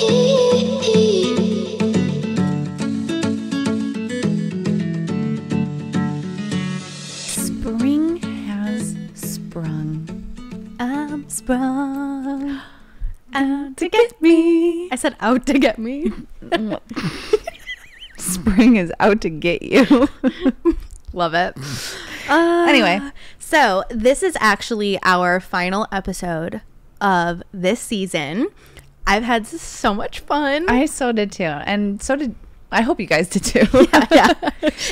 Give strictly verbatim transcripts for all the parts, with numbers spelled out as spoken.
Spring has sprung. I'm sprung out to get me. I said out to get me. Spring is out to get you. Love it. Uh, anyway, so this is actually our final episode of this season. I've had so much fun. I so did too. And so did, I hope you guys did too. Yeah, yeah.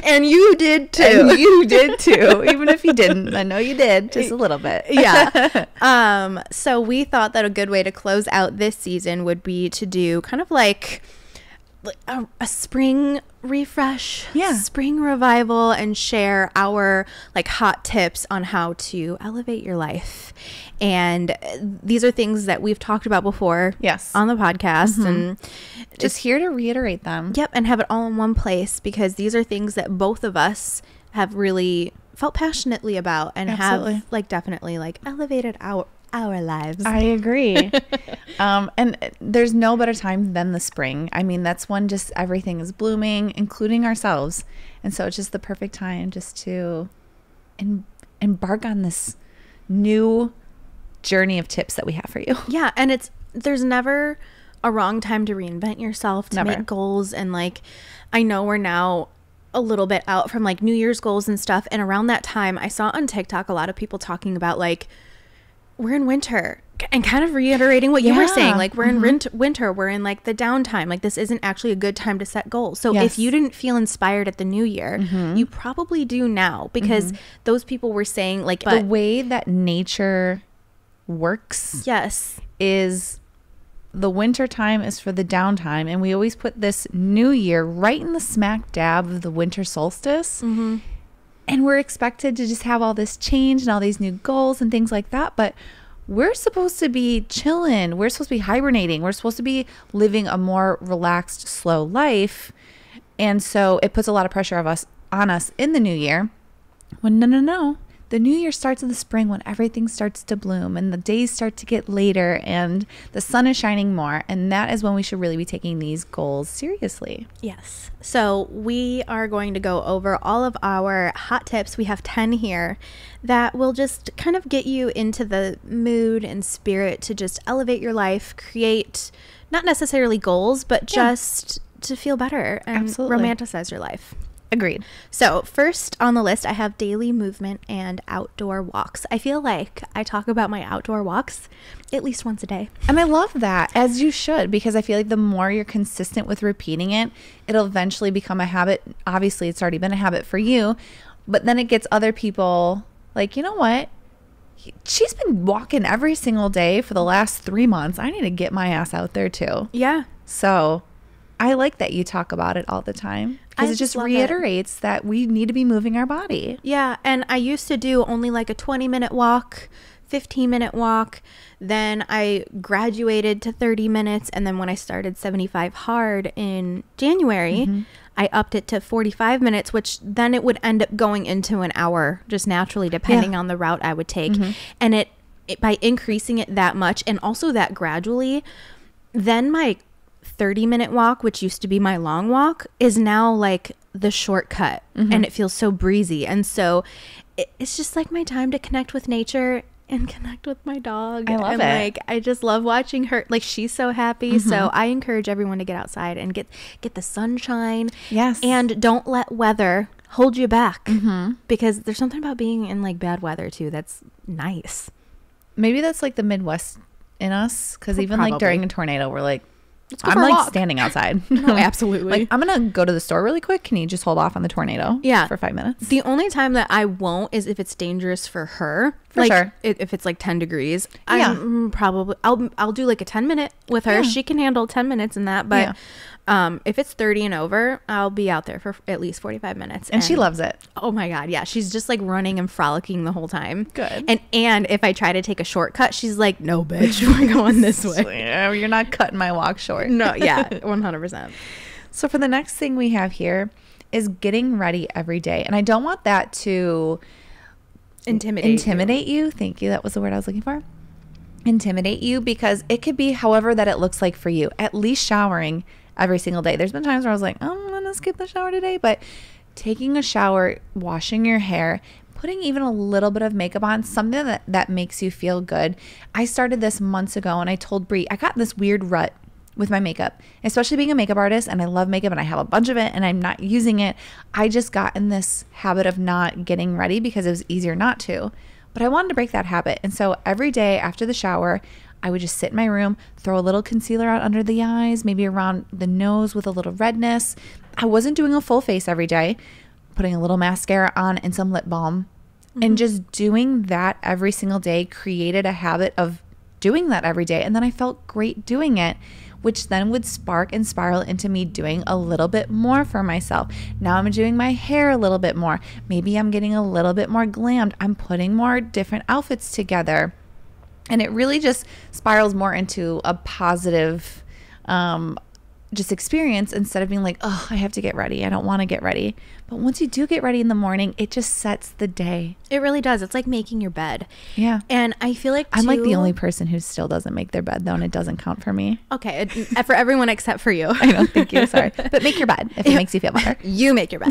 And you did too. And you did too. Even if you didn't, I know you did just a little bit. Yeah. Um, so we thought that a good way to close out this season would be to do kind of like A, a spring refresh, yeah, spring revival, and share our like hot tips on how to elevate your life. And these are things that we've talked about before, yes, on the podcast, mm-hmm, and just here to reiterate them. Yep, and have it all in one place, because these are things that both of us have really felt passionately about and absolutely have like definitely like elevated our our lives. I agree. Um and there's no better time than the spring. I mean, that's when just everything is blooming, including ourselves, and so it's just the perfect time just to em embark on this new journey of tips that we have for you. Yeah, and it's there's never a wrong time to reinvent yourself, to never make goals. And like, I know we're now a little bit out from like New Year's goals and stuff, and around that time I saw on TikTok a lot of people talking about like, we're in winter, and kind of reiterating what you yeah were saying, like we're in mm-hmm winter, we're in like the downtime, like this isn't actually a good time to set goals. So yes, if you didn't feel inspired at the new year, mm-hmm, you probably do now, because mm-hmm those people were saying like the way that nature works, yes, is the winter time is for the downtime, and we always put this new year right in the smack dab of the winter solstice. Mm-hmm. And we're expected to just have all this change and all these new goals and things like that. But we're supposed to be chilling. We're supposed to be hibernating. We're supposed to be living a more relaxed, slow life. And so it puts a lot of pressure of us on us in the new year. Well, no, no, no. The new year starts in the spring when everything starts to bloom and the days start to get later and the sun is shining more. And that is when we should really be taking these goals seriously. Yes. So we are going to go over all of our hot tips. We have ten here that will just kind of get you into the mood and spirit to just elevate your life, create not necessarily goals, but just yeah to feel better and absolutely romanticize your life. Agreed. So first on the list, I have daily movement and outdoor walks. I feel like I talk about my outdoor walks at least once a day. And I love that, as you should, because I feel like the more you're consistent with repeating it, it'll eventually become a habit. Obviously, it's already been a habit for you, but then it gets other people like, you know what? She's been walking every single day for the last three months. I need to get my ass out there too. Yeah. So I like that you talk about it all the time, because it just reiterates it that we need to be moving our body. Yeah. And I used to do only like a twenty minute walk, fifteen minute walk. Then I graduated to thirty minutes. And then when I started seventy-five hard in January, mm-hmm, I upped it to forty-five minutes, which then it would end up going into an hour just naturally, depending yeah on the route I would take. Mm-hmm. And it, it by increasing it that much and also that gradually, then my thirty minute walk, which used to be my long walk, is now like the shortcut, mm-hmm, and it feels so breezy. And so it, it's just like my time to connect with nature and connect with my dog. I love and, it. Like, I just love watching her. Like, she's so happy. Mm-hmm. So I encourage everyone to get outside and get get the sunshine. Yes. And don't let weather hold you back, mm-hmm, because there's something about being in like bad weather too that's nice. Maybe that's like the Midwest in us, because even probably like during a tornado, we're like, I'm like walk standing outside. No, absolutely. Like, I'm going to go to the store really quick. Can you just hold off on the tornado yeah for five minutes? The only time that I won't is if it's dangerous for her. For like, sure. If it's like ten degrees, yeah, I'm probably, I'll, I'll do like a ten minute with her. Yeah. She can handle ten minutes and that. But yeah, um, if it's thirty and over, I'll be out there for at least forty-five minutes. And, and she loves it. Oh my God. Yeah. She's just like running and frolicking the whole time. Good. And, and if I try to take a shortcut, she's like, no, bitch, we're going this way. Yeah, you're not cutting my walk short. No, yeah, one hundred percent. So for the next thing we have here is getting ready every day. And I don't want that to intimidate intimidate you. you. Thank you. That was the word I was looking for. intimidate you, because it could be however that it looks like for you. At least showering every single day. There's been times where I was like, oh, I'm gonna skip the shower today, but taking a shower, washing your hair, putting even a little bit of makeup on, something that, that makes you feel good. I started this months ago, and I told Brie, I got this weird rut with my makeup, especially being a makeup artist, and I love makeup and I have a bunch of it and I'm not using it. I just got in this habit of not getting ready because it was easier not to, but I wanted to break that habit. And so every day after the shower, I would just sit in my room, throw a little concealer out under the eyes, maybe around the nose with a little redness. I wasn't doing a full face every day, putting a little mascara on and some lip balm. Mm-hmm. And just doing that every single day created a habit of doing that every day. And then I felt great doing it, which then would spark and spiral into me doing a little bit more for myself. Now I'm doing my hair a little bit more. Maybe I'm getting a little bit more glammed. I'm putting more different outfits together. And it really just spirals more into a positive um, just experience, instead of being like, oh, I have to get ready. I don't want to get ready. But once you do get ready in the morning, it just sets the day. It really does. It's like making your bed. Yeah. And I feel like too, I'm like the only person who still doesn't make their bed, though, and it doesn't count for me. Okay. It, for everyone except for you. I know. Thank you. Sorry. But make your bed if it makes you feel better. You make your bed.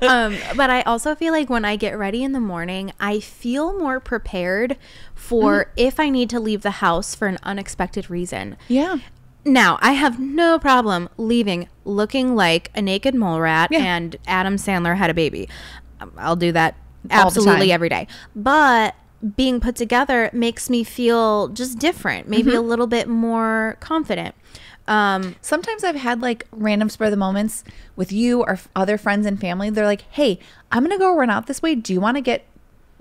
um, but I also feel like when I get ready in the morning, I feel more prepared for mm-hmm. if I need to leave the house for an unexpected reason. Yeah. Now, I have no problem leaving looking like a naked mole rat yeah. and Adam Sandler had a baby. I'll do that absolutely every day. But being put together makes me feel just different, maybe mm-hmm. a little bit more confident. Um, Sometimes I've had like random spur of the moments with you or other friends and family. They're like, hey, I'm going to go run out this way. Do you want to get...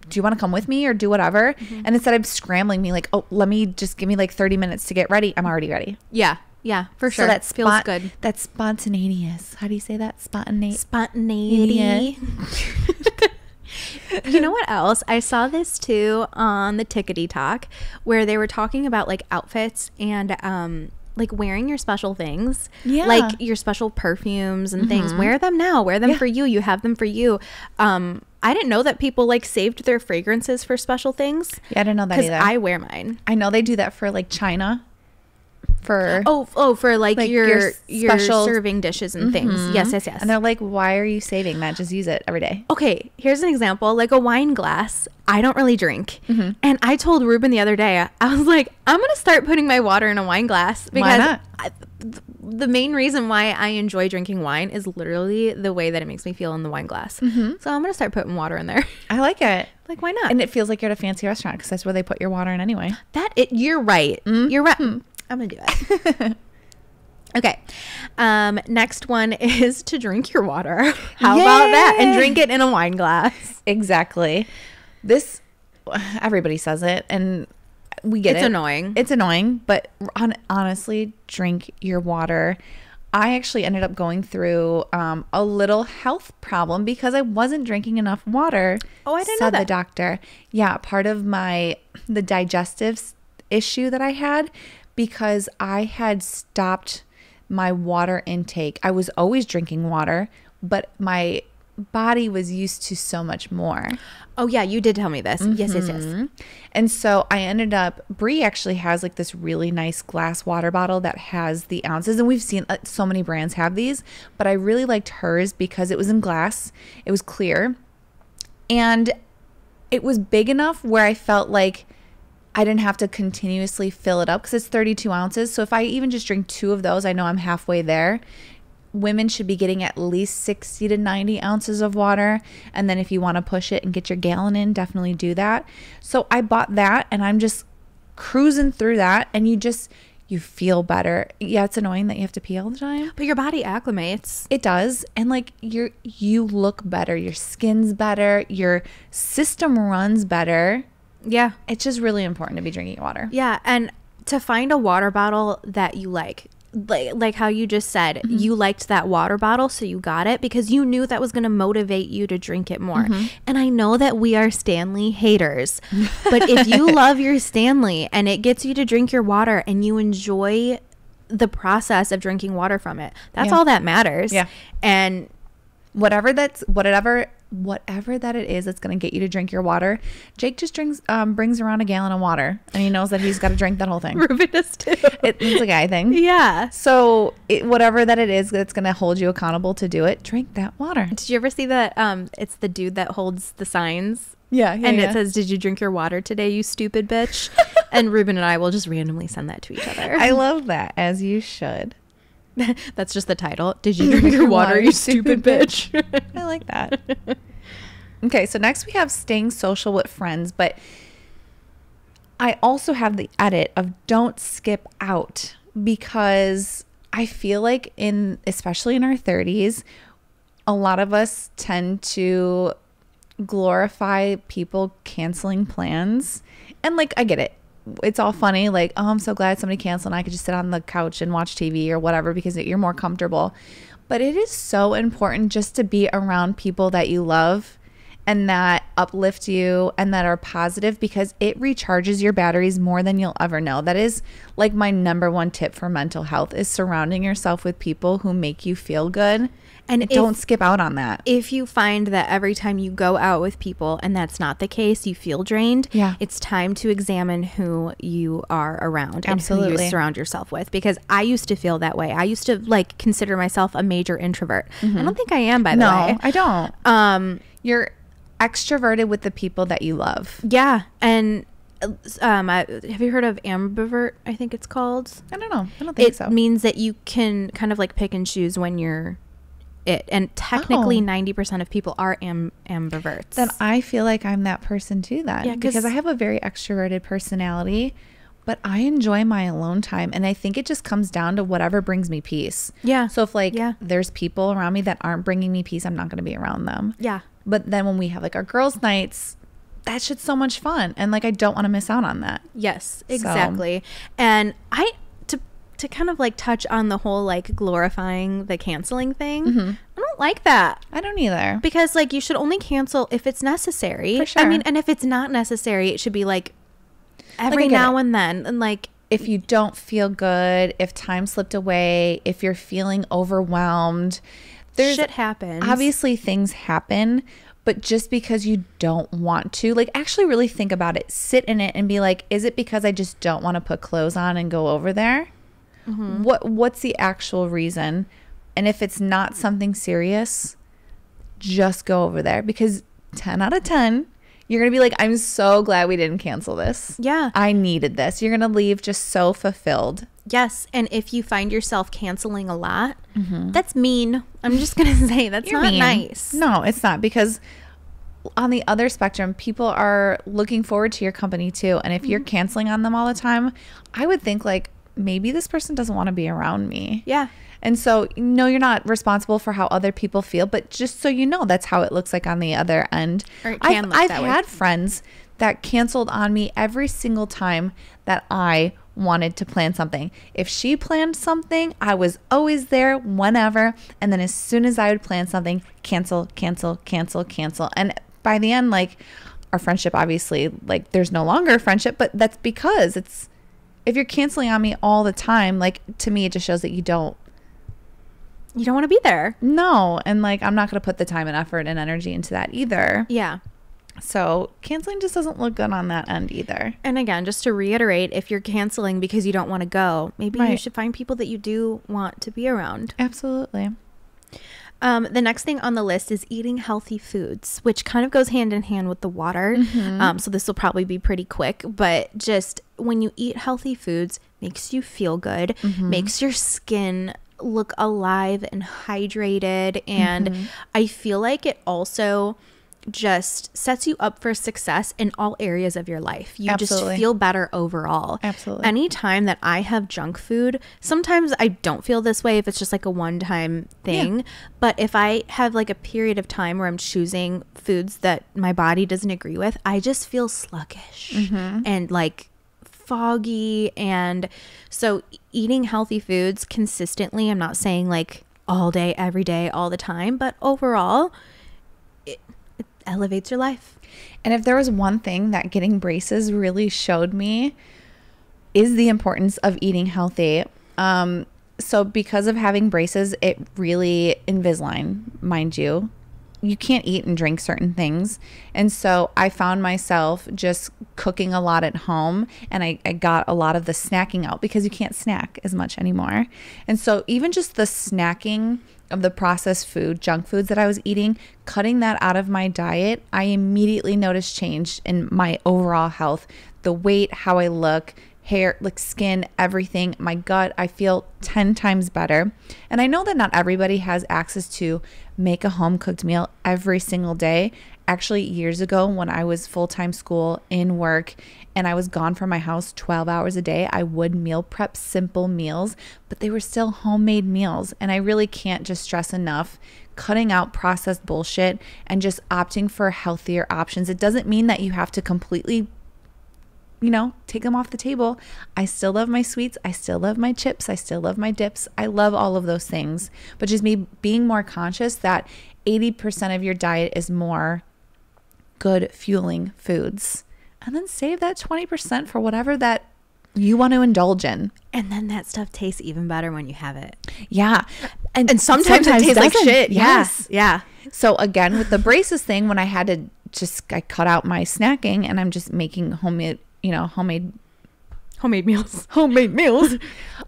do you want to come with me or do whatever? Mm-hmm. And instead of scrambling me like, oh, let me just give me like thirty minutes to get ready. I'm already ready. Yeah. Yeah, for sure. So that feels good. That's spontaneous. How do you say that? Spontaneous. Spontaneity. You know what else? I saw this too on the Tickety Talk, where they were talking about like outfits and um, like wearing your special things. Yeah. Like your special perfumes and mm-hmm. things. Wear them now. Wear them yeah. for you. You have them for you. Um I didn't know that people like saved their fragrances for special things. Yeah, I didn't know that either. Because I wear mine. I know they do that for like china, for oh oh for like, like your your, your serving dishes and mm-hmm. things. Yes, yes, yes. And they're like, why are you saving that? Just use it every day. Okay, here's an example. Like a wine glass. I don't really drink, mm-hmm. and I told Ruben the other day, I was like, I'm gonna start putting my water in a wine glass because. Why not? I, the main reason why I enjoy drinking wine is literally the way that it makes me feel in the wine glass. Mm-hmm. So I'm going to start putting water in there. I like it. Like, why not? And it feels like you're at a fancy restaurant because that's where they put your water in anyway. That it, you're right. Mm-hmm. You're right. Mm-hmm. I'm going to do it. Okay. Um, next one is to drink your water. How Yay! About that? And drink it in a wine glass. Exactly. This, everybody says it. And we get it. It's annoying. It's annoying, but on, honestly, drink your water. I actually ended up going through um, a little health problem because I wasn't drinking enough water. Oh, I didn't know that. Said the doctor. Yeah, part of my the digestive issue that I had because I had stopped my water intake. I was always drinking water, but my body was used to so much more. Oh yeah, you did tell me this. Mm-hmm. Yes, yes, yes. And so I ended up, Brie actually has like this really nice glass water bottle that has the ounces, and we've seen uh, so many brands have these, but I really liked hers because it was in glass, it was clear, and it was big enough where I felt like I didn't have to continuously fill it up because it's thirty-two ounces. So if I even just drink two of those, I know I'm halfway there. Women should be getting at least sixty to ninety ounces of water. And then if you want to push it and get your gallon in, definitely do that. So I bought that and I'm just cruising through that. And you just, you feel better. Yeah, it's annoying that you have to pee all the time. But your body acclimates. It does. And like you're, you look better. Your skin's better. Your system runs better. Yeah. It's just really important to be drinking water. Yeah. And to find a water bottle that you like. Like, like how you just said, mm-hmm. you liked that water bottle, so you got it because you knew that was going to motivate you to drink it more. Mm-hmm. And I know that we are Stanley haters, but if you love your Stanley and it gets you to drink your water and you enjoy the process of drinking water from it, that's yeah. all that matters. Yeah. And whatever that's, whatever whatever that it is that's going to get you to drink your water. Jake just drinks, um, brings around a gallon of water, and he knows that he's got to drink that whole thing. Ruben does too. It, it's a guy thing. Yeah. So it, whatever that it is that's going to hold you accountable to do it, drink that water. Did you ever see that? Um, it's the dude that holds the signs. Yeah. yeah and yeah. It says, "Did you drink your water today, you stupid bitch?" And Ruben and I will just randomly send that to each other. I love that, as you should. That's just the title. Did you drink your water, you stupid bitch? I like that. Okay, so next we have staying social with friends, but I also have the edit of don't skip out, because I feel like in, especially in our thirties, a lot of us tend to glorify people canceling plans. And like, I get it. It's all funny, like, oh, I'm so glad somebody canceled and I could just sit on the couch and watch T V or whatever, because you're more comfortable. But it is so important just to be around people that you love and that uplift you and that are positive, because it recharges your batteries more than you'll ever know. That is like my number one tip for mental health, is surrounding yourself with people who make you feel good. And if, don't skip out on that. If you find that every time you go out with people and that's not the case, you feel drained, yeah. It's time to examine who you are around. Absolutely. And who you surround yourself with. Because I used to feel that way. I used to like consider myself a major introvert. Mm-hmm. I don't think I am, by the no, way. No, I don't. Um, You're extroverted with the people that you love. Yeah. And um, I, have you heard of ambivert, I think it's called? I don't know. I don't think it so. It means that you can kind of like pick and choose when you're... It and technically oh. ninety percent of people are am ambiverts. Then I feel like I'm that person too, then yeah, because I have a very extroverted personality, but I enjoy my alone time, and I think it just comes down to whatever brings me peace. Yeah. So if like yeah. there's people around me that aren't bringing me peace, I'm not going to be around them. Yeah. But then when we have like our girls' nights, that shit's so much fun, and like I don't want to miss out on that. Yes, exactly. So. And I. To kind of like touch on the whole like glorifying the canceling thing. Mm-hmm. I don't like that. I don't either. Because like you should only cancel if it's necessary. For sure. I mean, and if it's not necessary, it should be like every like now it. and then. And like if you don't feel good, if time slipped away, if you're feeling overwhelmed, there's shit happens. Obviously things happen, but just because you don't want to, like actually really think about it, sit in it and be like, is it because I just don't want to put clothes on and go over there? Mm-hmm. What what's the actual reason? And if it's not something serious, just go over there, because ten out of ten, you're going to be like, I'm so glad we didn't cancel this. Yeah. I needed this. You're going to leave just so fulfilled. Yes. And if you find yourself canceling a lot, mm-hmm. that's mean. I'm just going to say that's not mean. Nice. No, it's not, because on the other spectrum, people are looking forward to your company too. And if mm-hmm. you're canceling on them all the time, I would think like, maybe this person doesn't want to be around me. Yeah. And so, no, you're not responsible for how other people feel, but just so you know, that's how it looks like on the other end. Or it can I've, look I've that had way. friends that canceled on me every single time that I wanted to plan something. If she planned something, I was always there whenever. And then as soon as I would plan something, cancel, cancel, cancel, cancel. And by the end, like our friendship, obviously, like there's no longer a friendship, but that's because it's, if you're canceling on me all the time, like to me, it just shows that you don't, you don't want to be there. No. And like, I'm not going to put the time and effort and energy into that either. Yeah. So canceling just doesn't look good on that end either. And again, just to reiterate, if you're canceling because you don't want to go, maybe right. you should find people that you do want to be around. Absolutely. Um, the next thing on the list is eating healthy foods, which kind of goes hand in hand with the water. Mm-hmm. Um, so this will probably be pretty quick, but just when you eat healthy foods, makes you feel good, mm-hmm. makes your skin look alive and hydrated. And mm-hmm. I feel like it also just sets you up for success in all areas of your life. You Absolutely. Just feel better overall. Absolutely. Anytime that I have junk food, sometimes I don't feel this way if it's just like a one-time thing. Yeah. But if I have like a period of time where I'm choosing foods that my body doesn't agree with, I just feel sluggish mm-hmm. and like foggy. And so eating healthy foods consistently, I'm not saying like all day, every day, all the time, but overall, it elevates your life. And if there was one thing that getting braces really showed me, is the importance of eating healthy. Um, so because of having braces, it really Invisalign, mind you, you can't eat and drink certain things. And so I found myself just cooking a lot at home, and I, I got a lot of the snacking out because you can't snack as much anymore. And so even just the snacking of the processed food, junk foods that I was eating, cutting that out of my diet, I immediately noticed change in my overall health, the weight, how I look, hair, like skin, everything, my gut. I feel ten times better. And I know that not everybody has access to make a home cooked meal every single day. Actually, years ago when I was full-time school in work and I was gone from my house twelve hours a day, I would meal prep simple meals, but they were still homemade meals. And I really can't just stress enough cutting out processed bullshit and just opting for healthier options. It doesn't mean that you have to completely, you know, take them off the table. I still love my sweets. I still love my chips. I still love my dips. I love all of those things. But just me being more conscious that eighty percent of your diet is more good fueling foods. And then save that twenty percent for whatever that you want to indulge in. And then that stuff tastes even better when you have it. Yeah. And, and sometimes, sometimes it tastes like shit. Yes. Yeah. So again, with the braces thing, when I had to just, I cut out my snacking and I'm just making homemade, you know, homemade, homemade meals, homemade meals.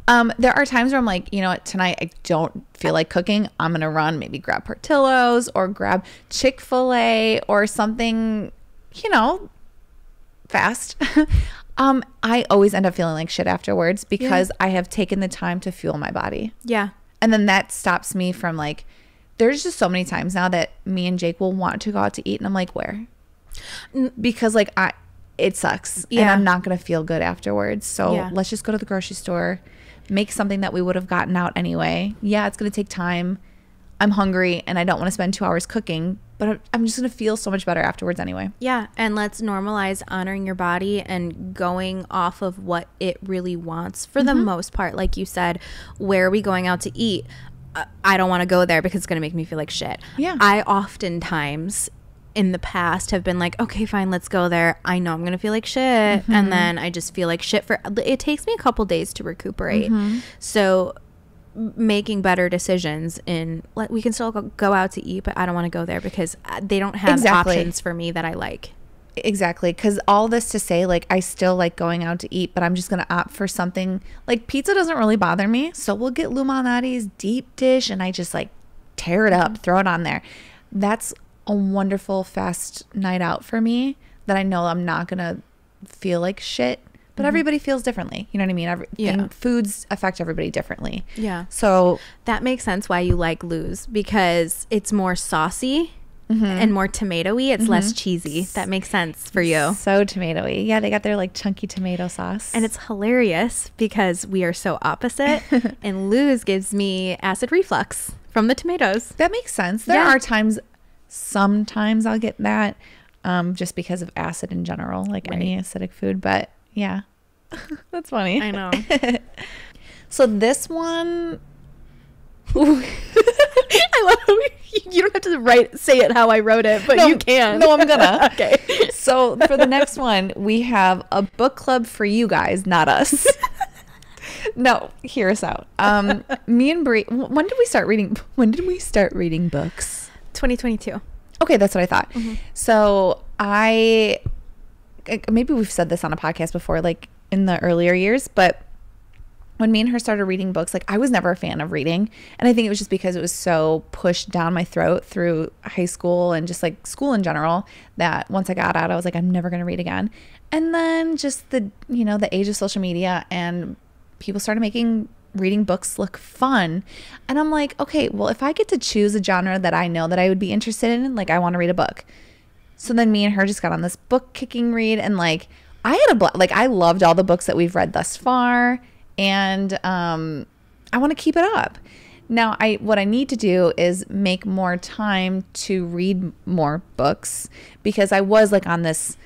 Um, there are times where I'm like, you know what, tonight I don't feel like cooking. I'm going to run, maybe grab Portillo's or grab Chick-fil-A or something, you know, fast. um, I always end up feeling like shit afterwards because yeah. I have taken the time to fuel my body. Yeah. And then that stops me from like, there's just so many times now that me and Jake will want to go out to eat and I'm like, where? Because like I, it sucks yeah. and I'm not going to feel good afterwards. So yeah. let's just go to the grocery store, make something that we would have gotten out anyway. Yeah, it's going to take time. I'm hungry and I don't want to spend two hours cooking, but I'm just going to feel so much better afterwards anyway. Yeah, and let's normalize honoring your body and going off of what it really wants for mm-hmm. the most part. Like you said, where are we going out to eat? I don't want to go there because it's going to make me feel like shit. Yeah, I oftentimes in the past have been like, okay, fine, let's go there. I know I'm going to feel like shit. Mm-hmm. And then I just feel like shit for, it takes me a couple days to recuperate. Mm-hmm. So making better decisions in, like, we can still go out to eat, but I don't want to go there because they don't have exactly. options for me that I like. Exactly. Because all this to say, like, I still like going out to eat, but I'm just going to opt for something like pizza doesn't really bother me. So we'll get Lou Malnati's deep dish and I just like tear it up, throw it on there. That's a wonderful fast night out for me that I know I'm not gonna feel like shit, but mm-hmm. everybody feels differently. You know what I mean? Every, yeah. Foods affect everybody differently. Yeah. So that makes sense why you like Lou's, because it's more saucy mm-hmm. and more tomatoey. It's mm-hmm. less cheesy. That makes sense for you. So tomatoey. Yeah, they got their like chunky tomato sauce. And it's hilarious because we are so opposite and Lou's gives me acid reflux from the tomatoes. That makes sense. There yeah. are times sometimes I'll get that um, just because of acid in general, like right. any acidic food. But yeah, that's funny. I know. So this one, I love how you don't have to write, say it how I wrote it, but no, you can. No, I'm gonna. Okay. So for the next one, we have a book club for you guys, not us. No, hear us out. Um, me and Bri, when did we start reading? When did we start reading books? twenty twenty-two. Okay, that's what I thought. Mm-hmm. So I, maybe we've said this on a podcast before, like in the earlier years, but when me and her started reading books, like I was never a fan of reading. And I think it was just because it was so pushed down my throat through high school and just like school in general that once I got out, I was like, I'm never going to read again. And then just the, you know, the age of social media and people started making reading books look fun. And I'm like, okay, well, if I get to choose a genre that I know that I would be interested in, like I want to read a book. So then me and her just got on this book kicking read. And like, I had a, bl like I loved all the books that we've read thus far. And um, I want to keep it up. Now, I what I need to do is make more time to read more books because I was like on this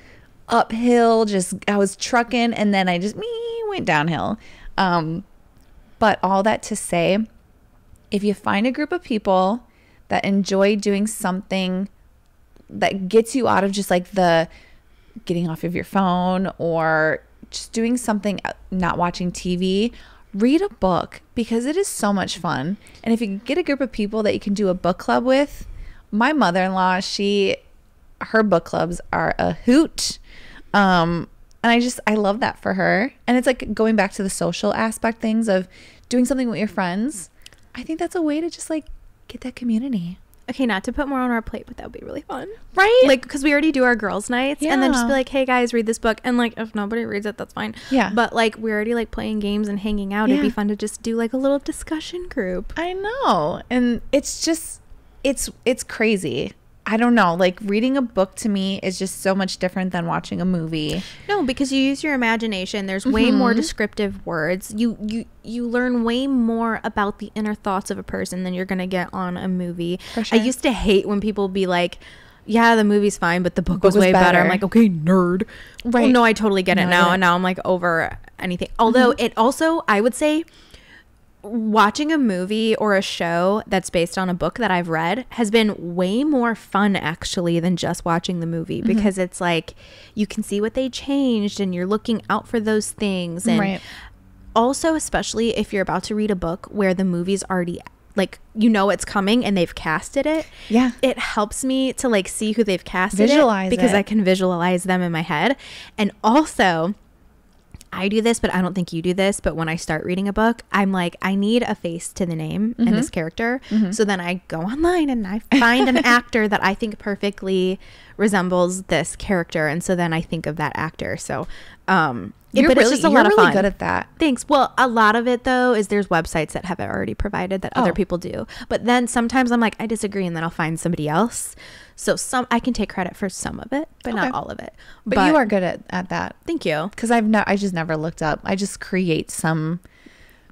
uphill, just I was trucking and then I just me went downhill. Um, But all that to say, if you find a group of people that enjoy doing something that gets you out of just like the getting off of your phone or just doing something, not watching T V, read a book because it is so much fun. And if you get a group of people that you can do a book club with my mother-in-law, she, her book clubs are a hoot. Um, and I just, I love that for her. And it's like going back to the social aspect things of doing something with your friends. I think that's a way to just like get that community. Okay, not to put more on our plate, but that would be really fun. Right? Like, because we already do our girls' nights. Yeah. And then just be like, hey, guys, read this book. And, like, if nobody reads it, that's fine. Yeah. But, like, we're already, like, playing games and hanging out. Yeah. It'd be fun to just do, like, a little discussion group. I know. And it's just, it's, it's crazy. I don't know. Like, reading a book to me is just so much different than watching a movie. No, because you use your imagination. There's way mm-hmm. more descriptive words. You, you you learn way more about the inner thoughts of a person than you're going to get on a movie. For sure. I used to hate when people be like, yeah, the movie's fine, but the book, the book was, was way better. better. I'm like, okay, nerd. Right. Well, no, I totally get it nerd. now. And now I'm like over anything. Although mm-hmm. it also, I would say... watching a movie or a show that's based on a book that I've read has been way more fun actually than just watching the movie, because mm-hmm. it's like you can see what they changed and you're looking out for those things. And right. also, especially if you're about to read a book where the movie's already, like, you know it's coming and they've casted it. Yeah. It helps me to like see who they've casted. Visualize it, because it. I can visualize them in my head. And also... I do this, but I don't think you do this. But when I start reading a book, I'm like, I need a face to the name mm-hmm. and this character. Mm-hmm. So then I go online and I find an actor that I think perfectly resembles this character. And so then I think of that actor. So, um, you're it, but really, it's just a lot really of fun. Good at that. Thanks. Well, a lot of it though is there's websites that have it already provided that oh. other people do. But then sometimes I'm like, I disagree, and then I'll find somebody else. So some I can take credit for some of it, but okay. not all of it. But, but you are good at, at that. Thank you. Because I've not I just never looked up. I just create some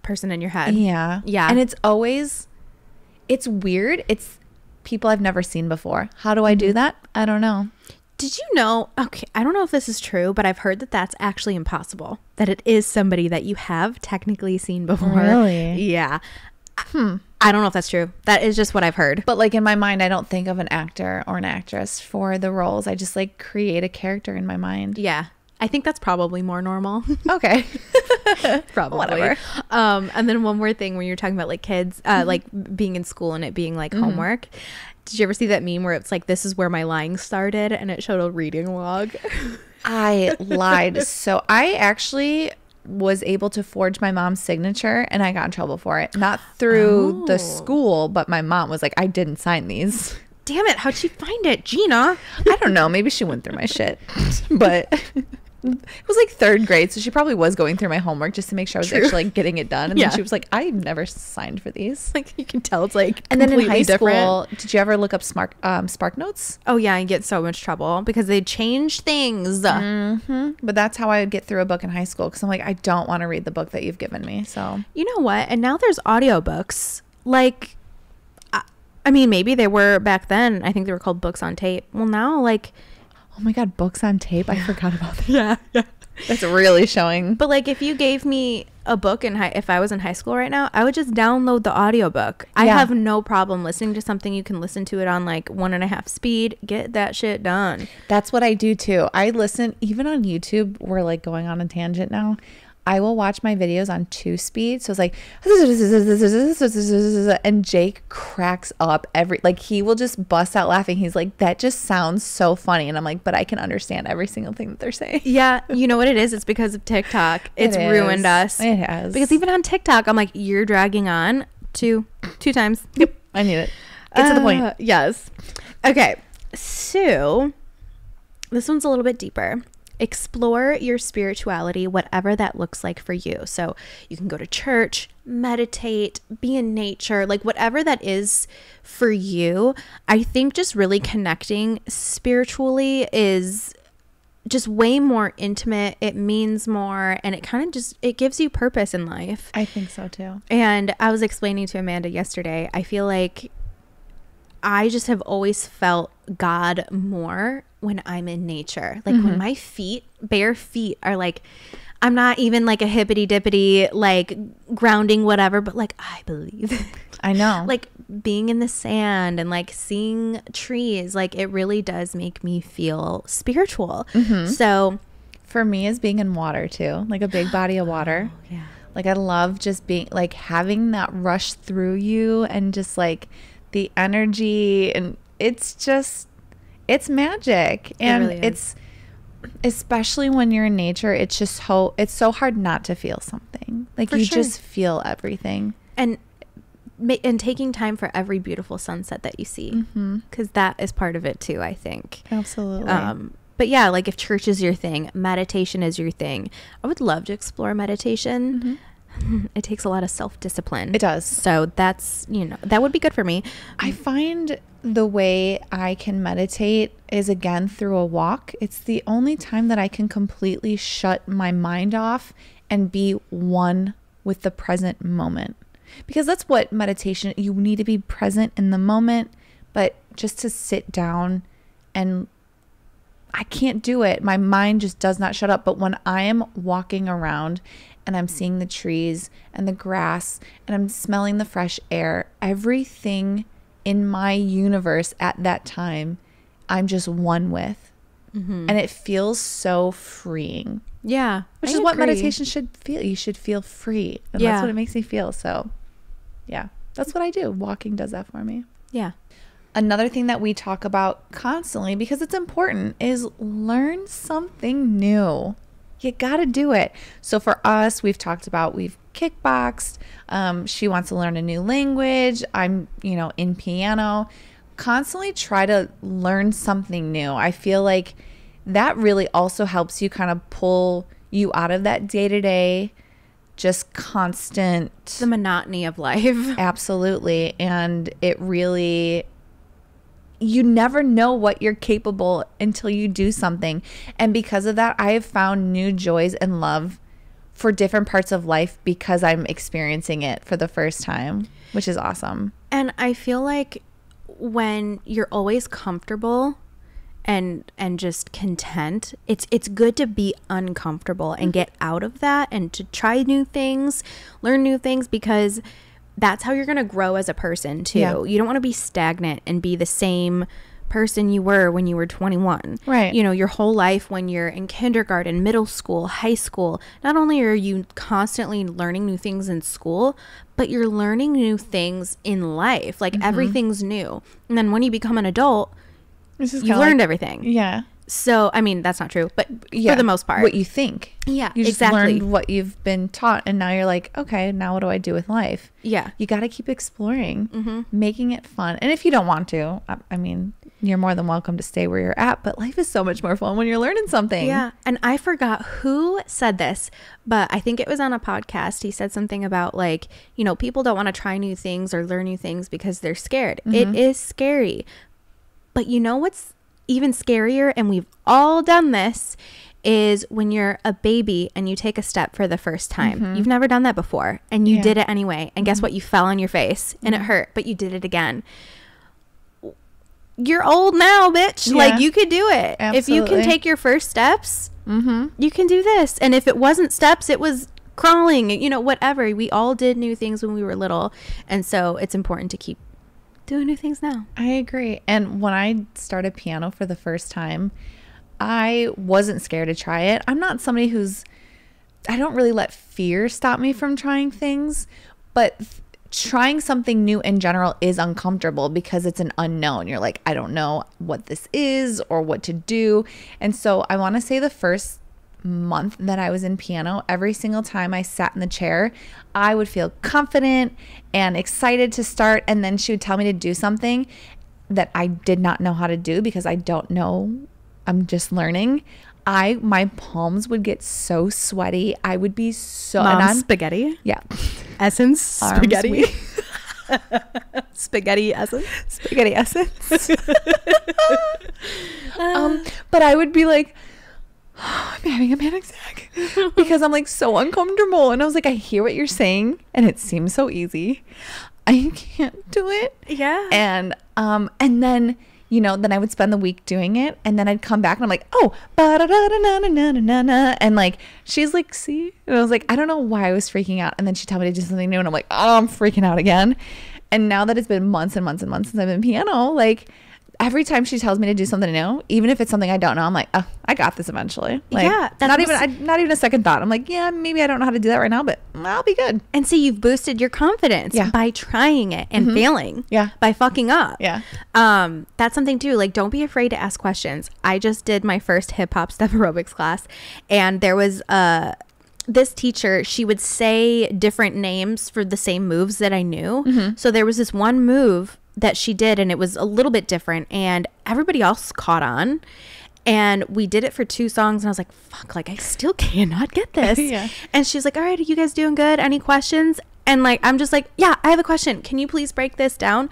person in your head. Yeah. Yeah. And it's always it's weird. It's people I've never seen before. How do I mm-hmm. do that? I don't know. Did you know, okay, I don't know if this is true, but I've heard that that's actually impossible, that it is somebody that you have technically seen before. Really? Yeah. Hmm. I don't know if that's true. That is just what I've heard. But like in my mind, I don't think of an actor or an actress for the roles. I just like create a character in my mind. Yeah. I think that's probably more normal. Okay. Probably. Whatever. Um, and then one more thing when you're talking about like kids, uh, mm-hmm. like being in school and it being like mm-hmm. homework. Did you ever see that meme where it's like, this is where my lying started, and it showed a reading log? I lied. So I actually was able to forge my mom's signature, and I got in trouble for it. Not through oh. the school, but my mom was like, I didn't sign these. Damn it. How'd she find it, Gina? I don't know. Maybe she went through my shit. But it was like third grade, so she probably was going through my homework just to make sure I was True. actually like getting it done. And yeah. then she was like, I've never signed for these. Like, you can tell it's like and then in high different. school, did you ever look up Spark, um, Spark Notes? Oh yeah, I get so much trouble because they change things. Mm-hmm. But that's how I would get through a book in high school, because I'm like, I don't want to read the book that you've given me. So you know what? And now there's audiobooks. Like, I, I mean, maybe they were back then. I think they were called books on tape. Well, now like... oh my God, books on tape. I yeah. forgot about that. Yeah, yeah. That's really showing. But like if you gave me a book in high, if I was in high school right now, I would just download the audiobook. Yeah. I have no problem listening to something. You can listen to it on like one and a half speed. Get that shit done. That's what I do too. I listen, even on YouTube, we're like going on a tangent now. I will watch my videos on two speed. So it's like, and Jake cracks up every, like he will just bust out laughing. He's like, that just sounds so funny. And I'm like, but I can understand every single thing that they're saying. Yeah. You know what it is? It's because of TikTok. It's it ruined us. It has. Because even on TikTok, I'm like, you're dragging on two, two times. Yep. I need it. Get uh, to the point. Yes. Okay. So this one's a little bit deeper. Explore your spirituality, whatever that looks like for you. So you can go to church, meditate, be in nature, like whatever that is for you. I think just really connecting spiritually is just way more intimate. It means more, and it kind of just, it gives you purpose in life. I think so too. And I was explaining to Amanda yesterday, I feel like I just have always felt God more when I'm in nature. Like mm-hmm. when my feet, bare feet, are like, I'm not even like a hippity dippity, like grounding whatever, but like I believe it. I know. Like being in the sand and like seeing trees, like it really does make me feel spiritual. Mm-hmm. So for me is being in water too, like a big body of water. Oh, yeah. Like I love just being like having that rush through you and just like the energy and it's just, it's magic. And it really is. It's, especially when you're in nature, it's just how it's so hard not to feel something. Like for you sure. just feel everything. And and taking time for every beautiful sunset that you see, because mm-hmm. that is part of it too, I think. Absolutely. Um, but yeah, like if church is your thing, meditation is your thing, I would love to explore meditation. Mm-hmm. It takes a lot of self-discipline. It does. So that's, you know, that would be good for me. I find the way I can meditate is, again, through a walk. It's the only time that I can completely shut my mind off and be one with the present moment. Because that's what meditation, you need to be present in the moment, but just to sit down and I can't do it. My mind just does not shut up. But when I am walking around and I'm seeing the trees and the grass and I'm smelling the fresh air, everything in my universe at that time, I'm just one with. Mm-hmm. And it feels so freeing. Yeah. Which I is agree. What meditation should feel. You should feel free. And yeah. that's what it makes me feel. So yeah, that's what I do. Walking does that for me. Yeah. Another thing that we talk about constantly, because it's important, is learn something new. You got to do it. So for us, we've talked about, we've kickboxed. Um, she wants to learn a new language. I'm, you know, in piano. Constantly try to learn something new. I feel like that really also helps you kind of pull you out of that day-to-day, just constant. The monotony of life. Absolutely. And it really, you never know what you're capable until you do something. And because of that, I have found new joys and love for different parts of life because I'm experiencing it for the first time, which is awesome. And I feel like when you're always comfortable and and just content, it's it's good to be uncomfortable and get out of that and to try new things, learn new things, because that's how you're going to grow as a person too. Yeah. You don't want to be stagnant and be the same person you were when you were twenty-one. Right. You know, your whole life when you're in kindergarten, middle school, high school, not only are you constantly learning new things in school, but you're learning new things in life. Like mm-hmm. everything's new. And then when you become an adult, this is you've learned like, everything. Yeah. So, I mean, that's not true, but yeah, for the most part. What you think. Yeah, you just exactly. learned what you've been taught, and now you're like, okay, now what do I do with life? Yeah. You got to keep exploring, mm-hmm. making it fun. And if you don't want to, I, I mean, you're more than welcome to stay where you're at, but life is so much more fun when you're learning something. Yeah, and I forgot who said this, but I think it was on a podcast. He said something about like, you know, people don't want to try new things or learn new things because they're scared. Mm-hmm. It is scary, but you know what's even scarier, and we've all done this, is when you're a baby and you take a step for the first time. Mm-hmm. You've never done that before, and you yeah. did it anyway, and mm-hmm. guess what? You fell on your face, mm-hmm. and it hurt, but you did it again. You're old now, bitch. Yeah. Like, you could do it. Absolutely. If you can take your first steps, mm-hmm. you can do this. And if it wasn't steps, it was crawling, you know, whatever. We all did new things when we were little, and so it's important to keep doing new things now. I agree. And when I started piano for the first time, I wasn't scared to try it. I'm not somebody who's, I don't really let fear stop me from trying things, but trying something new in general is uncomfortable because it's an unknown. You're like, I don't know what this is or what to do. And so I want to say the first month that I was in piano, every single time I sat in the chair, I would feel confident and excited to start, and then she would tell me to do something that I did not know how to do because I don't know, I'm just learning. I my palms would get so sweaty. I would be so Mom, and I'm, spaghetti. Yeah. Essence spaghetti. Spaghetti essence. Spaghetti essence. um but I would be like, oh, I'm having a panic attack because I'm like so uncomfortable. And I was like, I hear what you're saying and it seems so easy. I can't do it. Yeah. And, um, and then, you know, then I would spend the week doing it, and then I'd come back and I'm like, oh, ba-da-da-da-na-na-na-na-na. And like, she's like, see, and I was like, I don't know why I was freaking out. And then she told me to do something new and I'm like, oh, I'm freaking out again. And now that it's been months and months and months since I've been piano, like every time she tells me to do something new, even if it's something I don't know, I'm like, oh, I got this eventually. Like, yeah, that's not even I, not even a second thought. I'm like, yeah, maybe I don't know how to do that right now, but I'll be good. And see, so you've boosted your confidence yeah. by trying it and mm-hmm. failing. Yeah, by fucking up. Yeah, um, that's something too. Like, don't be afraid to ask questions. I just did my first hip hop step aerobics class, and there was a. This teacher, she would say different names for the same moves that I knew. Mm-hmm. So there was this one move that she did, and it was a little bit different, and everybody else caught on. And we did it for two songs, and I was like, fuck, like, I still cannot get this. Yeah. And she's like, all right, are you guys doing good? Any questions? And, like, I'm just like, yeah, I have a question. Can you please break this down?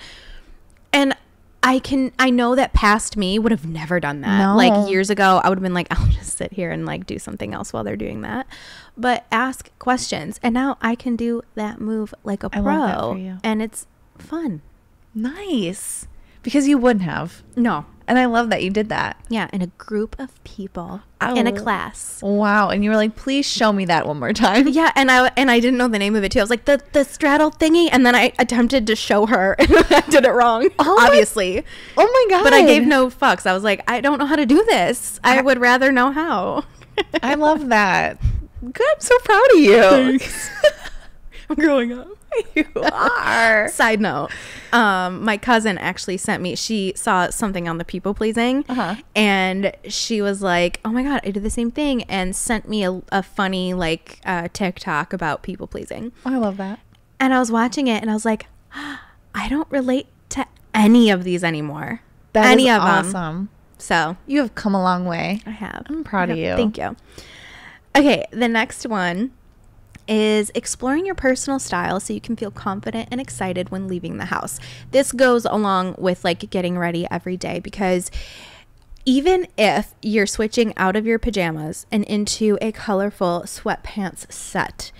And I can, I know that past me would have never done that. No. Like, years ago, I would have been like, I'll just sit here and, like, do something else while they're doing that. But ask questions. And now I can do that move like a pro. I love that for you. And it's fun. Nice. Because you wouldn't have. No. And I love that you did that. Yeah. In a group of people. Oh. In a class. Wow. And you were like, please show me that one more time. Yeah. And I and I didn't know the name of it too. I was like, the, the straddle thingy. And then I attempted to show her and I did it wrong. Oh, obviously. My, oh my God. But I gave no fucks. I was like, I don't know how to do this. I, I would rather know how. I love that. Good. I'm so proud of you. Thanks. I'm growing up. You are. Side note, um my cousin actually sent me, she saw something on the people pleasing uh-huh. and she was like, oh my God, I did the same thing, and sent me a, a funny like uh TikTok about people pleasing. Oh, I love that. And I was watching it and I was like, oh, I don't relate to any of these anymore. That any is of awesome. Them. So you have come a long way. I have. I'm proud have, of you. Thank you. Okay, the next one is exploring your personal style so you can feel confident and excited when leaving the house. This goes along with like getting ready every day, because even if you're switching out of your pajamas and into a colorful sweatpants set,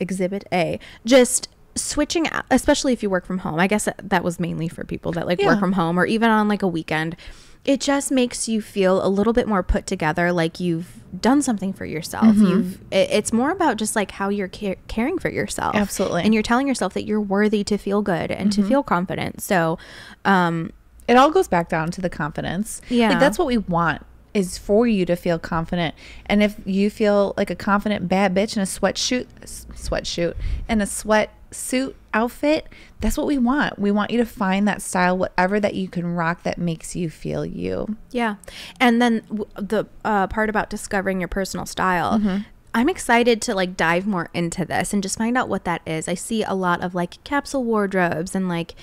exhibit A, just switching out, especially if you work from home. I guess that was mainly for people that like yeah. work from home or even on like a weekend. It just makes you feel a little bit more put together, like you've done something for yourself. Mm-hmm. You've it, it's more about just like how you're ca caring for yourself. Absolutely. And you're telling yourself that you're worthy to feel good and mm-hmm. to feel confident. So um, it all goes back down to the confidence. Yeah. Like, that's what we want, is for you to feel confident. And if you feel like a confident bad bitch in a sweatshoot, sweatshoot and a sweat suit outfit, that's what we want. We want you to find that style, whatever that you can rock that makes you feel you. Yeah. And then w the uh, part about discovering your personal style, mm-hmm. I'm excited to like dive more into this and just find out what that is. I see a lot of like capsule wardrobes and like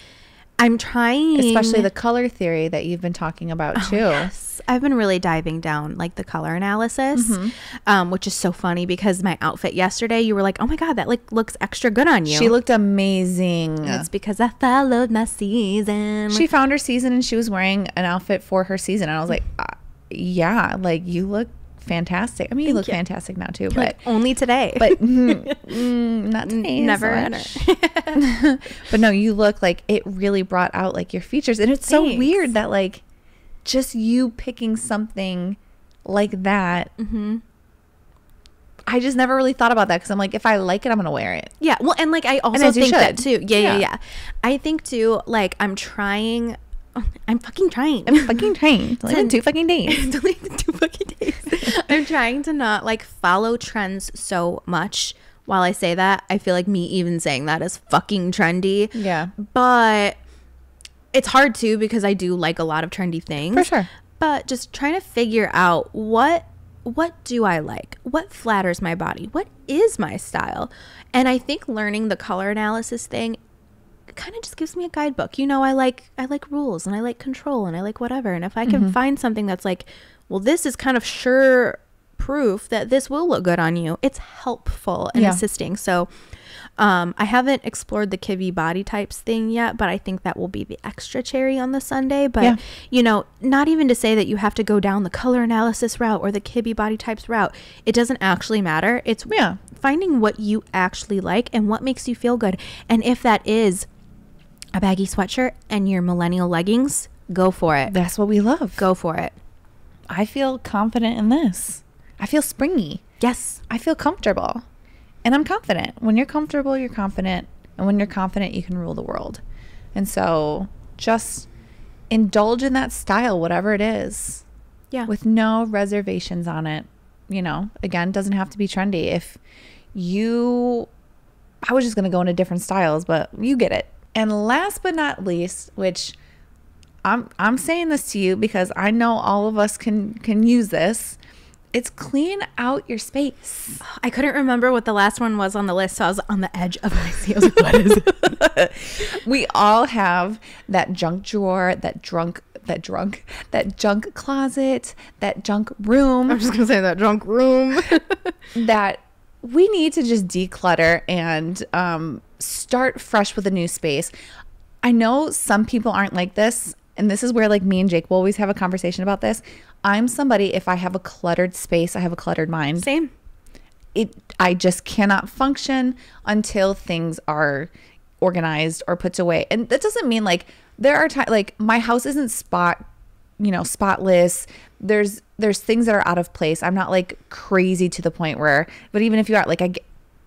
I'm trying, especially the color theory that you've been talking about too. Oh, yes. I've been really diving down like the color analysis, mm-hmm. um, which is so funny because my outfit yesterday, you were like, "Oh my God, that like looks extra good on you." She looked amazing. It's because I followed my season. She found her season, and she was wearing an outfit for her season. And I was like, uh, "Yeah, like you look fantastic." I mean, you Thank look you. fantastic now too, You're but like, only today. But mm, mm, not today. Never ever. But no, you look like it really brought out like your features, and it's Thanks. so weird that like just you picking something like that. Mm-hmm. I just never really thought about that, because I'm like, if I like it, I'm gonna wear it. Yeah. Well, and like I also think that too. Yeah, yeah, yeah, yeah. I think too. Like I'm trying. I'm fucking trying. I'm fucking trying. It's only been two fucking days. It's only been two fucking days. I'm trying to not like follow trends so much. While I say that, I feel like me even saying that is fucking trendy. Yeah. But it's hard too, because I do like a lot of trendy things. For sure. But just trying to figure out what what do I like? What flatters my body? What is my style? And I think learning the color analysis thing kind of just gives me a guidebook. You know, I like I like rules, and I like control, and I like whatever. And if I can mm-hmm. find something that's like, well, this is kind of sure proof that this will look good on you, it's helpful and yeah. assisting. So um, I haven't explored the Kivy body types thing yet, but I think that will be the extra cherry on the sundae. But, yeah. you know, not even to say that you have to go down the color analysis route or the Kivy body types route. It doesn't actually matter. It's yeah. finding what you actually like and what makes you feel good. And if that is a baggy sweatshirt and your millennial leggings, go for it. That's what we love. Go for it. I feel confident in this. I feel springy. Yes. I feel comfortable. And I'm confident. When you're comfortable, you're confident. And when you're confident, you can rule the world. And so just indulge in that style, whatever it is. Yeah. With no reservations on it. You know, again, doesn't have to be trendy. If you, I was just going to go into different styles, but you get it. And last but not least, which I'm, I'm saying this to you because I know all of us can, can use this. It's clean out your space. I couldn't remember what the last one was on the list, so I was on the edge of my seat. I was like, what is it? We all have that junk drawer, that drunk, that drunk, that junk closet, that junk room. I'm just going to say that junk room. That we need to just declutter and um, start fresh with a new space. I know some people aren't like this. And this is where like me and Jake will always have a conversation about this. I'm somebody, if I have a cluttered space, I have a cluttered mind. Same. It, I just cannot function until things are organized or put away. And that doesn't mean like there are times like my house isn't spot, you know, spotless. There's, there's things that are out of place. I'm not like crazy to the point where, but even if you are like, I,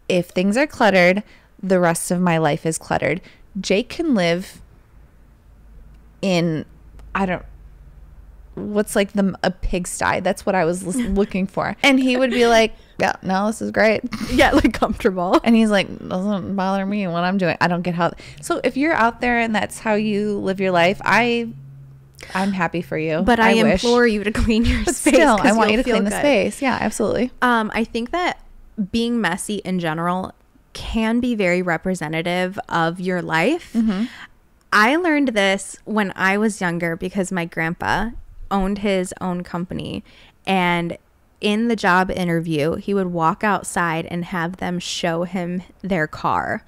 if things are cluttered, the rest of my life is cluttered. Jake can live in, I don't, what's like the a pigsty. That's what I was looking for. And he would be like, yeah, no, this is great. Yeah, like comfortable. And he's like, doesn't bother me what I'm doing. I don't get how. So if you're out there and that's how you live your life, I, I'm happy for you. But I, I implore wish. you to clean your but space. Still, I want you to clean good. the space. Yeah, absolutely. Um, I think that being messy in general can be very representative of your life. Mm-hmm. I learned this when I was younger because my grandpa owned his own company, and in the job interview, he would walk outside and have them show him their car.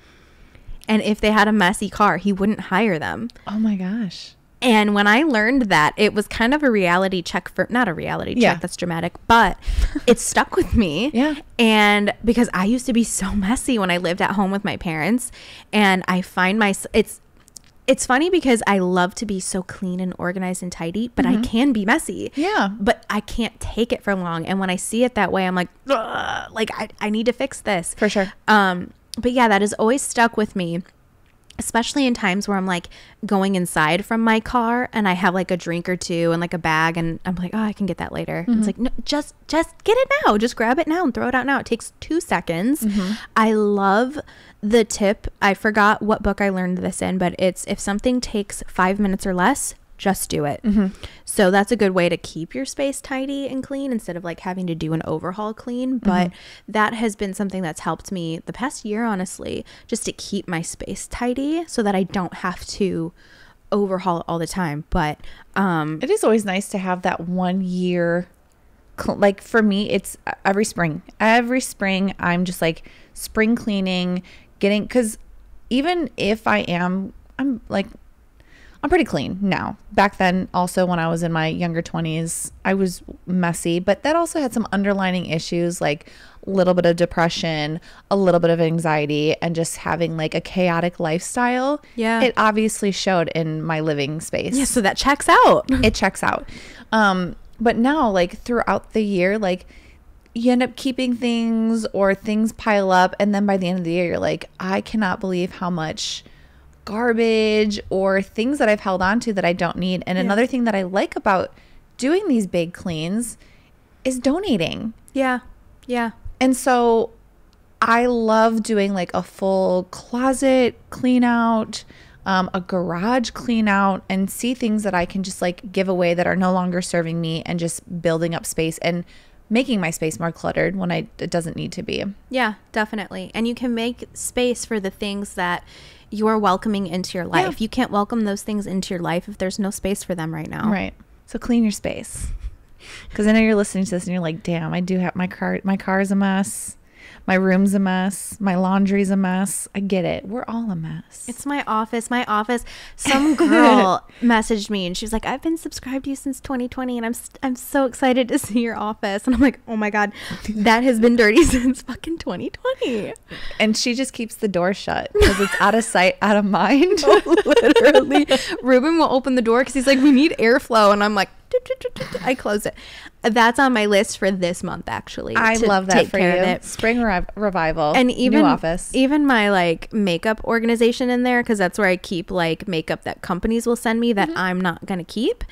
And if they had a messy car, he wouldn't hire them. Oh my gosh. And when I learned that, it was kind of a reality check for, not a reality check, yeah. that's dramatic, but it stuck with me. Yeah. And because I used to be so messy when I lived at home with my parents, and I find my, it's, It's funny because I love to be so clean and organized and tidy, but mm-hmm. I can be messy. Yeah. But I can't take it for long. And when I see it that way, I'm like, ugh, like I, I need to fix this. For sure. Um, but yeah, that has always stuck with me, especially in times where I'm like going inside from my car and I have like a drink or two and like a bag and I'm like, oh, I can get that later. Mm-hmm. It's like, no, just, just get it now. Just grab it now and throw it out now. It takes two seconds. Mm-hmm. I love the tip. I forgot what book I learned this in, but it's if something takes five minutes or less, just do it. Mm-hmm. So that's a good way to keep your space tidy and clean instead of like having to do an overhaul clean. Mm-hmm. But that has been something that's helped me the past year, honestly, just to keep my space tidy so that I don't have to overhaul it all the time. But um, it is always nice to have that one year. Like for me, it's every spring. Every spring, I'm just like spring cleaning. Getting, because even if I am, I'm like, I'm pretty clean now. Back then, also when I was in my younger twenties, I was messy, but that also had some underlining issues, like a little bit of depression, a little bit of anxiety, and just having like a chaotic lifestyle. Yeah. It obviously showed in my living space. Yeah, so that checks out. It checks out. Um, but now, like throughout the year, like, you end up keeping things or things pile up. And then by the end of the year, you're like, I cannot believe how much garbage or things that I've held on to that I don't need. And yeah. Another thing that I like about doing these big cleans is donating. Yeah. Yeah. And so I love doing like a full closet clean out, um, a garage clean out, and see things that I can just like give away that are no longer serving me and just building up space and making my space more cluttered when I, it doesn't need to be. Yeah, definitely. And you can make space for the things that you're welcoming into your life. Yeah. You can't welcome those things into your life if there's no space for them right now. Right. So clean your space. Because I know you're listening to this and you're like, damn, I do have my car. My car's a mess. My room's a mess. My laundry's a mess. I get it. We're all a mess. It's my office. My office. Some girl messaged me and she was like, I've been subscribed to you since twenty twenty and I'm I'm so excited to see your office. And I'm like, oh my God, that has been dirty since fucking twenty twenty. And she just keeps the door shut because it's out of sight, out of mind. Literally. Ruben will open the door because he's like, we need airflow. And I'm like, I close it. That's on my list for this month, actually. I love that for you. Spring rev- revival. And even new office. Even my like makeup organization in there, because that's where I keep like makeup that companies will send me that mm-hmm. I'm not gonna keep.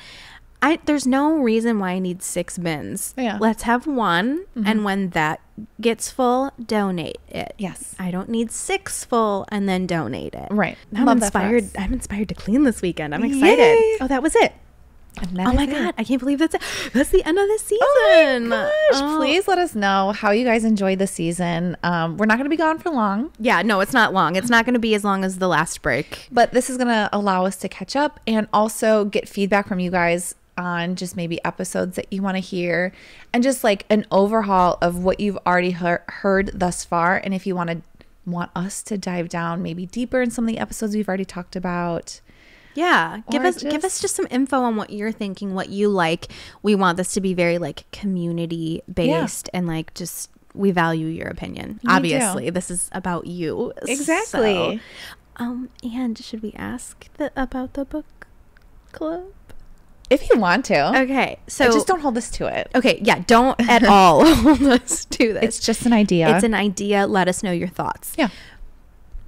I there's no reason why I need six bins. Yeah. Let's have one, mm-hmm. and when that gets full, donate it. Yes. I don't need six full and then donate it. Right. I'm Love inspired. I'm inspired to clean this weekend. I'm excited. Yay. Oh, that was it. Oh my God, I can't believe that's it. That's the end of the season. Oh my gosh. Oh. Please let us know how you guys enjoyed the season. Um, we're not going to be gone for long. Yeah, no, it's not long. It's not going to be as long as the last break. But this is going to allow us to catch up and also get feedback from you guys on just maybe episodes that you want to hear and just like an overhaul of what you've already he- heard thus far. And if you want to want us to dive down maybe deeper in some of the episodes we've already talked about. Yeah. Give us just, give us just some info on what you're thinking, what you like. We want this to be very like community based yeah. and like just we value your opinion. You Obviously, do. This is about you. Exactly. So, um and should we ask the, about the book club? If you want to. Okay. So I just don't hold us to it. Okay. Yeah. Don't at all hold us to this. It's just an idea. It's an idea. Let us know your thoughts. Yeah.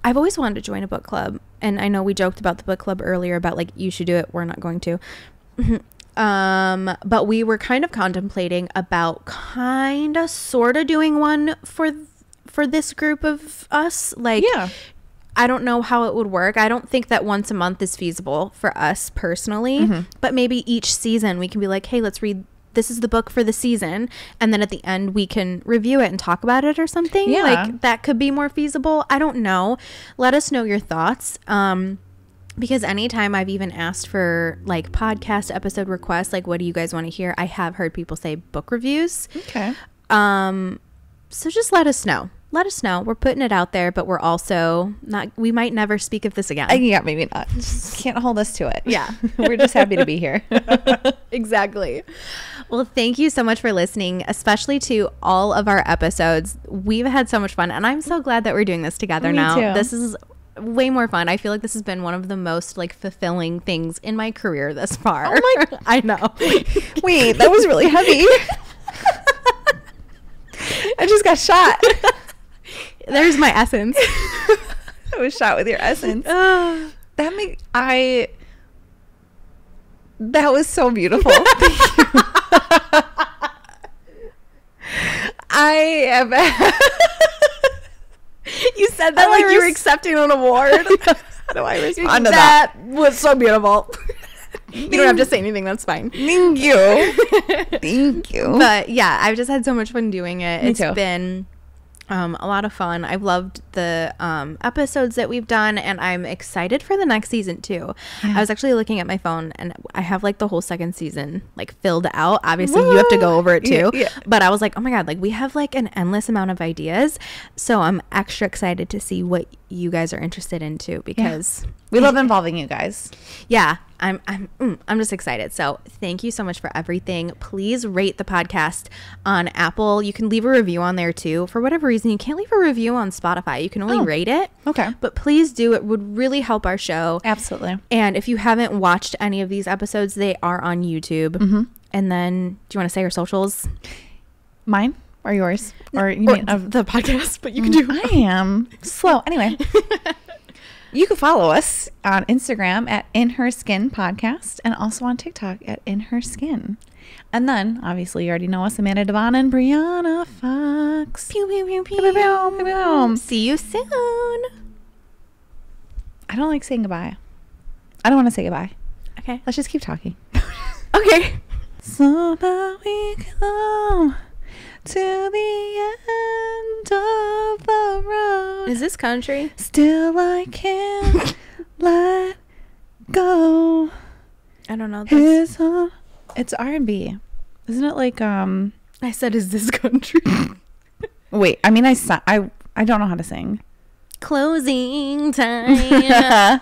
I've always wanted to join a book club. And I know we joked about the book club earlier about like, you should do it. We're not going to. um, but we were kind of contemplating about kind of sort of doing one for, th- for this group of us. Like, yeah. I don't know how it would work. I don't think that once a month is feasible for us personally, mm-hmm. but maybe each season we can be like, hey, let's read. This is the book for the season. And then at the end we can review it and talk about it or something. Yeah. Like that could be more feasible. I don't know. Let us know your thoughts. Um, because anytime I've even asked for like podcast episode requests, like what do you guys want to hear? I have heard people say book reviews. Okay. Um, so just let us know. Let us know. We're putting it out there, but we're also not, we might never speak of this again. Yeah, maybe not. Just can't hold us to it. Yeah. We're just happy to be here. Exactly. Well, thank you so much for listening, especially to all of our episodes. We've had so much fun, and I'm so glad that we're doing this together Me now. Too. This is way more fun. I feel like this has been one of the most like fulfilling things in my career thus far. Oh my God. I know. Wait, that was really heavy. I just got shot. There's my essence. I was shot with your essence. Uh, that make I. That was so beautiful. Thank you. I am. You said that like res- you were accepting an award. How do I respond to that? That was so beautiful. You don't have to say anything. That's fine. Thank you. Thank you. But yeah, I've just had so much fun doing it. Me it's too. been. Um, a lot of fun. I've loved the um, episodes that we've done, and I'm excited for the next season too. Yeah. I was actually looking at my phone, and I have like the whole second season like filled out. Obviously, Whoa. You have to go over it too. Yeah, yeah. But I was like, oh my God, like we have like an endless amount of ideas. So I'm extra excited to see what you guys are interested in too, because yeah. we love involving you guys. Yeah. I'm I'm mm, I'm just excited. So thank you so much for everything. Please rate the podcast on Apple. You can leave a review on there too. For whatever reason, you can't leave a review on Spotify. You can only oh, rate it. Okay. But please do. It would really help our show. Absolutely. And if you haven't watched any of these episodes, they are on YouTube. Mm-hmm. And then do you want to say our socials? Mine or yours? Or, you or mean, uh, the podcast, but you can do. I am slow. Anyway. You can follow us on Instagram at In Her Skin Podcast and also on TikTok at In Her Skin. And then, obviously, you already know us, Amanda Devon and Brianna Fox. Pew, pew, pew, pew. Pew, pew, pew, pew. See you soon. I don't like saying goodbye. I don't want to say goodbye. Okay. Let's just keep talking. Okay. So now we come to the end of the road. Is this country? Still I can't let go. I don't know this. A, it's R and B. Isn't it like um I said is this country? Wait, I mean I I I don't know how to sing. Closing time.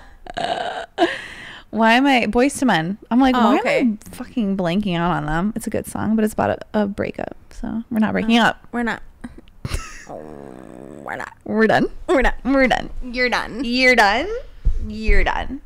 Why am I Boys to Men? I'm like, oh, why okay. am I fucking blanking out on them? It's a good song, but it's about a, a breakup. So we're not breaking uh, up. We're not. We're not. We're done. We're not. We're done. You're done. You're done. You're done.